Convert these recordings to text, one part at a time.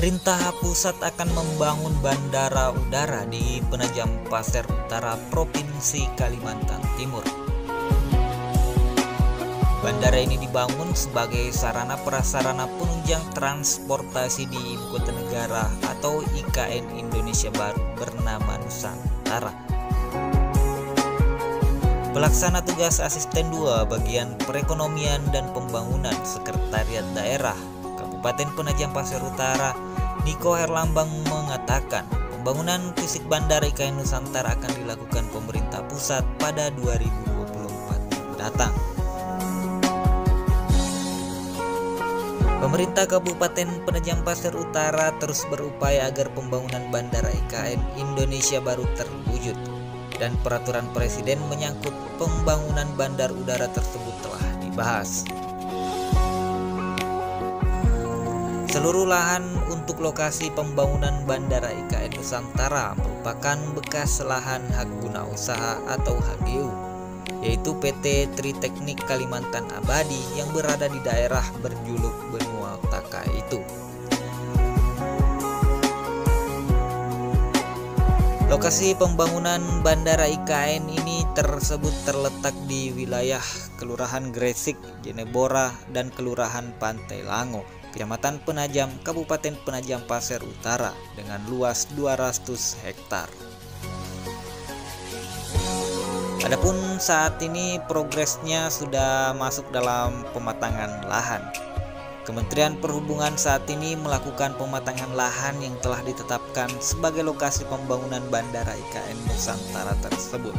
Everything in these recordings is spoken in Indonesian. Pemerintah pusat akan membangun bandara udara di Penajam Pasir Utara, Provinsi Kalimantan Timur. Bandara ini dibangun sebagai sarana prasarana penunjang transportasi di ibu kota negara atau IKN Indonesia baru bernama Nusantara. Pelaksana tugas asisten 2 bagian perekonomian dan pembangunan sekretariat daerah Kabupaten Penajam Pasir Utara, Nico Herlambang mengatakan pembangunan fisik Bandara IKN Nusantara akan dilakukan pemerintah pusat pada 2024 mendatang. Pemerintah Kabupaten Penajam Pasir Utara terus berupaya agar pembangunan Bandara IKN Indonesia baru terwujud, dan peraturan presiden menyangkut pembangunan bandar udara tersebut telah dibahas. Seluruh lahan untuk lokasi pembangunan Bandara IKN Nusantara merupakan bekas lahan hak guna usaha atau HGU, yaitu PT. Triteknik Kalimantan Abadi yang berada di daerah berjuluk Benua Taka itu. Lokasi pembangunan Bandara IKN ini tersebut terletak di wilayah Kelurahan Gresik, Jenebora, dan Kelurahan Pantai Lango, Kecamatan Penajam, Kabupaten Penajam Pasir Utara, dengan luas 200 hektar. Adapun saat ini progresnya sudah masuk dalam pematangan lahan. Kementerian Perhubungan saat ini melakukan pematangan lahan yang telah ditetapkan sebagai lokasi pembangunan Bandara IKN Nusantara tersebut.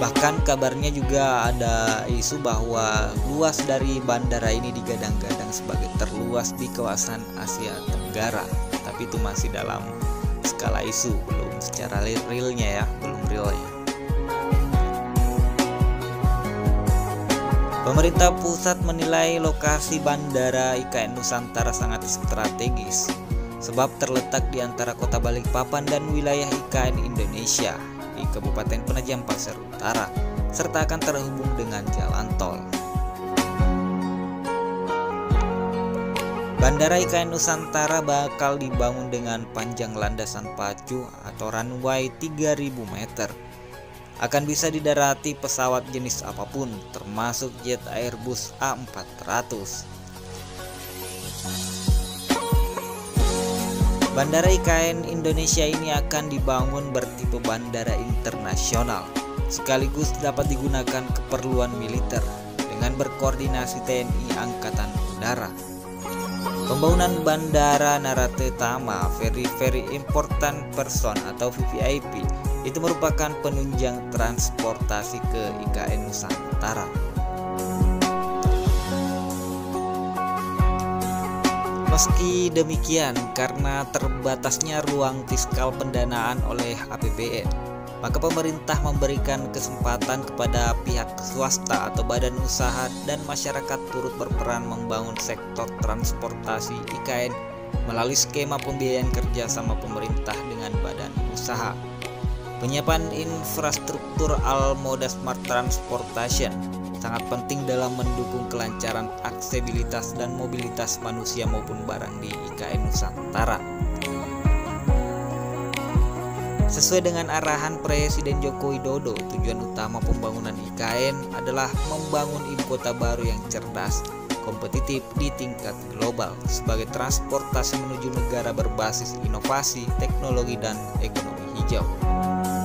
Bahkan kabarnya juga ada isu bahwa luas dari bandara ini digadang-gadang sebagai terluas di kawasan Asia Tenggara. Tapi itu masih dalam skala isu, belum secara realnya ya, belum realnya. Pemerintah pusat menilai lokasi bandara IKN Nusantara sangat strategis, sebab terletak di antara kota Balikpapan dan wilayah IKN Indonesia di Kabupaten Penajam Pasir Utara, serta akan terhubung dengan jalan tol. Bandara IKN Nusantara bakal dibangun dengan panjang landasan pacu atau runway 3000 meter. Akan bisa didarati pesawat jenis apapun, termasuk jet Airbus A400. Bandara IKN Indonesia ini akan dibangun bertipe bandara internasional, sekaligus dapat digunakan keperluan militer dengan berkoordinasi TNI Angkatan Udara. Pembangunan Bandara Narate Tama Very Very Important Person atau VVIP itu merupakan penunjang transportasi ke IKN Nusantara. Meski demikian, karena terbatasnya ruang fiskal pendanaan oleh APBN, maka pemerintah memberikan kesempatan kepada pihak swasta atau badan usaha dan masyarakat turut berperan membangun sektor transportasi IKN melalui skema pembiayaan kerjasama pemerintah dengan badan usaha. Penyiapan infrastruktur Al-Moda Smart Transportation sangat penting dalam mendukung kelancaran aksesibilitas dan mobilitas manusia maupun barang di IKN Nusantara. Sesuai dengan arahan Presiden Joko Widodo, tujuan utama pembangunan IKN adalah membangun ibu kota baru yang cerdas, kompetitif di tingkat global sebagai transportasi menuju negara berbasis inovasi, teknologi, dan ekonomi hijau.